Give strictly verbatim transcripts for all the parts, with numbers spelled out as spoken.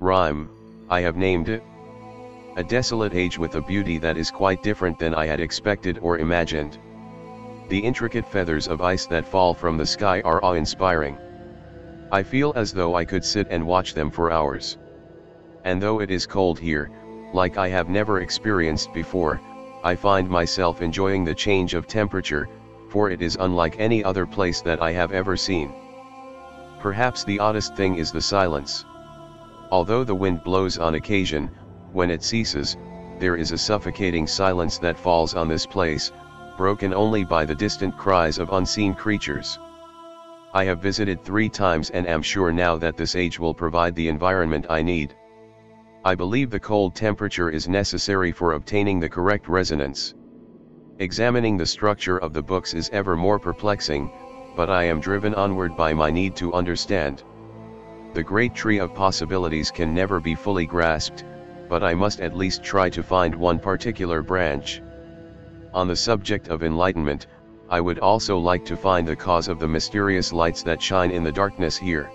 Rime, I have named it. A desolate age with a beauty that is quite different than I had expected or imagined. The intricate feathers of ice that fall from the sky are awe-inspiring. I feel as though I could sit and watch them for hours. And though it is cold here, like I have never experienced before, I find myself enjoying the change of temperature, for it is unlike any other place that I have ever seen. Perhaps the oddest thing is the silence. Although the wind blows on occasion, when it ceases, there is a suffocating silence that falls on this place, broken only by the distant cries of unseen creatures. I have visited three times and am sure now that this age will provide the environment I need. I believe the cold temperature is necessary for obtaining the correct resonance. Examining the structure of the books is ever more perplexing, but I am driven onward by my need to understand. The great tree of possibilities can never be fully grasped, but I must at least try to find one particular branch. On the subject of enlightenment, I would also like to find the cause of the mysterious lights that shine in the darkness here.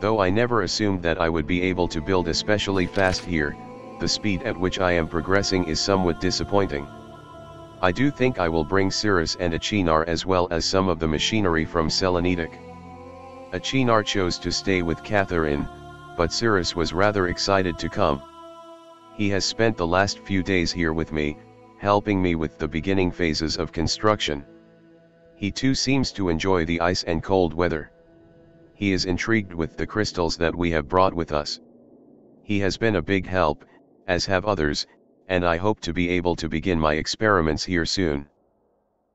Though I never assumed that I would be able to build especially fast here, the speed at which I am progressing is somewhat disappointing. I do think I will bring Sirrus and Achenar as well as some of the machinery from Selenitic. Achenar chose to stay with Catherine, but Sirrus was rather excited to come. He has spent the last few days here with me, helping me with the beginning phases of construction. He too seems to enjoy the ice and cold weather. He is intrigued with the crystals that we have brought with us. He has been a big help, as have others, and I hope to be able to begin my experiments here soon.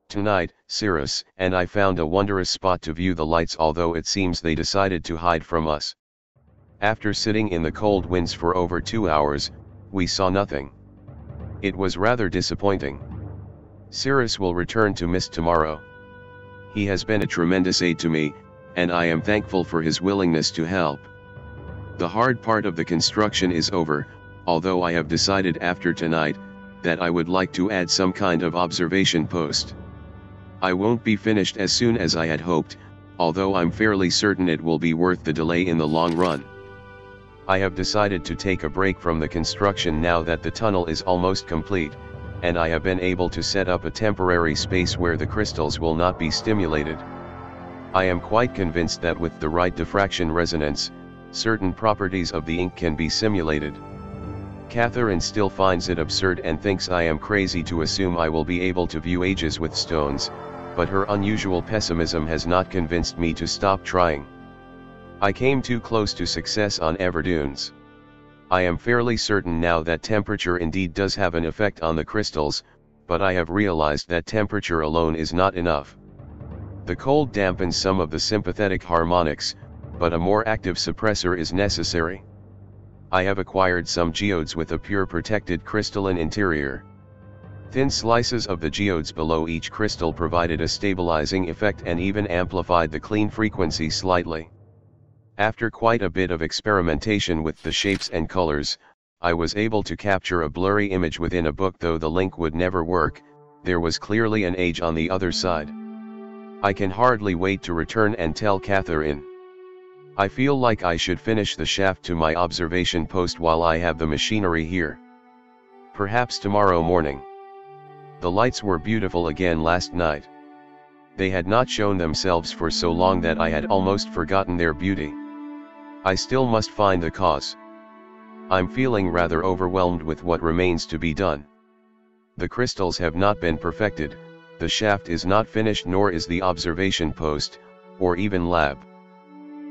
Tonight, Sirrus and I found a wondrous spot to view the lights, although it seems they decided to hide from us. After sitting in the cold winds for over two hours, we saw nothing. It was rather disappointing. Sirrus will return to Myst tomorrow. He has been a tremendous aid to me, and I am thankful for his willingness to help. The hard part of the construction is over, although I have decided after tonight, that I would like to add some kind of observation post. I won't be finished as soon as I had hoped, although I'm fairly certain it will be worth the delay in the long run. I have decided to take a break from the construction now that the tunnel is almost complete, and I have been able to set up a temporary space where the crystals will not be stimulated. I am quite convinced that with the right diffraction resonance, certain properties of the ink can be simulated. Catherine still finds it absurd and thinks I am crazy to assume I will be able to view ages with stones, but her unusual pessimism has not convinced me to stop trying. I came too close to success on Everdunes. I am fairly certain now that temperature indeed does have an effect on the crystals, but I have realized that temperature alone is not enough. The cold dampens some of the sympathetic harmonics, but a more active suppressor is necessary. I have acquired some geodes with a pure protected crystalline interior. Thin slices of the geodes below each crystal provided a stabilizing effect and even amplified the clean frequency slightly. After quite a bit of experimentation with the shapes and colors, I was able to capture a blurry image within a book, though the link would never work. There was clearly an age on the other side. I can hardly wait to return and tell Catherine. I feel like I should finish the shaft to my observation post while I have the machinery here. Perhaps tomorrow morning. The lights were beautiful again last night. They had not shown themselves for so long that I had almost forgotten their beauty. I still must find the cause. I'm feeling rather overwhelmed with what remains to be done. The crystals have not been perfected, the shaft is not finished, nor is the observation post, or even lab.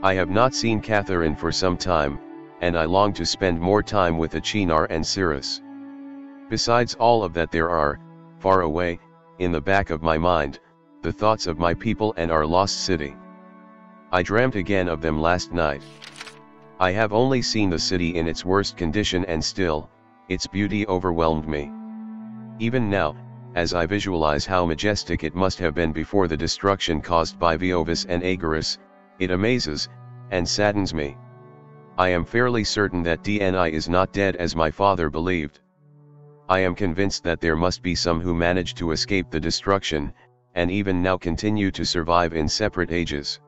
I have not seen Catherine for some time, and I long to spend more time with Achenar and Sirrus. Besides all of that, there are, far away, in the back of my mind, the thoughts of my people and our lost city. I dreamt again of them last night. I have only seen the city in its worst condition, and still, its beauty overwhelmed me. Even now, as I visualize how majestic it must have been before the destruction caused by Veovis and A'Gaeris, it amazes, and saddens me. I am fairly certain that D'ni is not dead as my father believed. I am convinced that there must be some who managed to escape the destruction, and even now continue to survive in separate ages.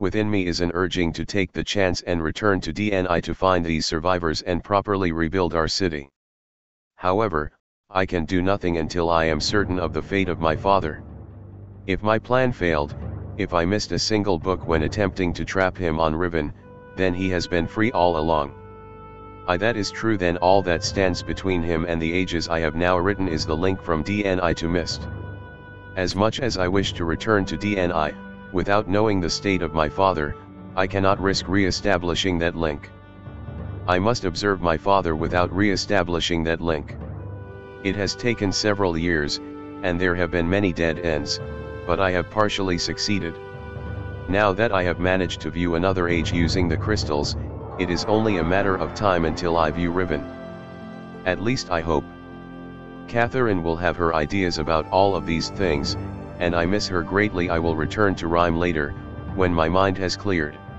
within me is an urging to take the chance and return to D'ni to find these survivors and properly rebuild our city. However, I can do nothing until I am certain of the fate of my father. If my plan failed, if I missed a single book when attempting to trap him on Riven, then he has been free all along. If that is true, then all that stands between him and the ages I have now written is the link from D'ni to Myst. As much as I wish to return to D'ni, without knowing the state of my father, I cannot risk re-establishing that link. I must observe my father without re-establishing that link. It has taken several years, and there have been many dead ends, but I have partially succeeded. Now that I have managed to view another age using the crystals, it is only a matter of time until I view Riven. At least I hope. Catherine will have her ideas about all of these things, and I miss her greatly. I will return to Rime later, when my mind has cleared.